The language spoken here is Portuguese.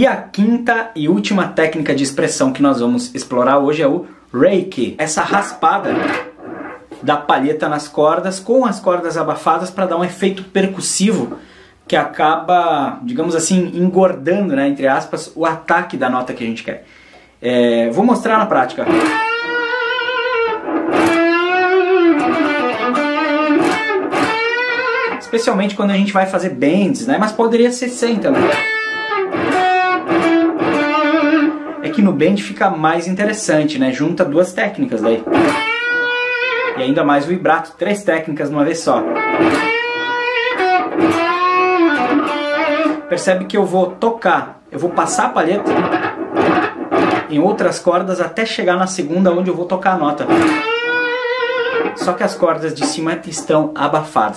E a quinta e última técnica de expressão que nós vamos explorar hoje é o rake. Essa raspada da palheta nas cordas, com as cordas abafadas, para dar um efeito percussivo que acaba, digamos assim, engordando, né, entre aspas, o ataque da nota que a gente quer. Vou mostrar na prática. Especialmente quando a gente vai fazer bends, né? Mas poderia ser sem também. É que no bend fica mais interessante, né? Junta duas técnicas daí. E ainda mais o vibrato, três técnicas numa vez só. Percebe que eu vou tocar, eu vou passar a palheta em outras cordas até chegar na segunda, onde eu vou tocar a nota. Só que as cordas de cima estão abafadas.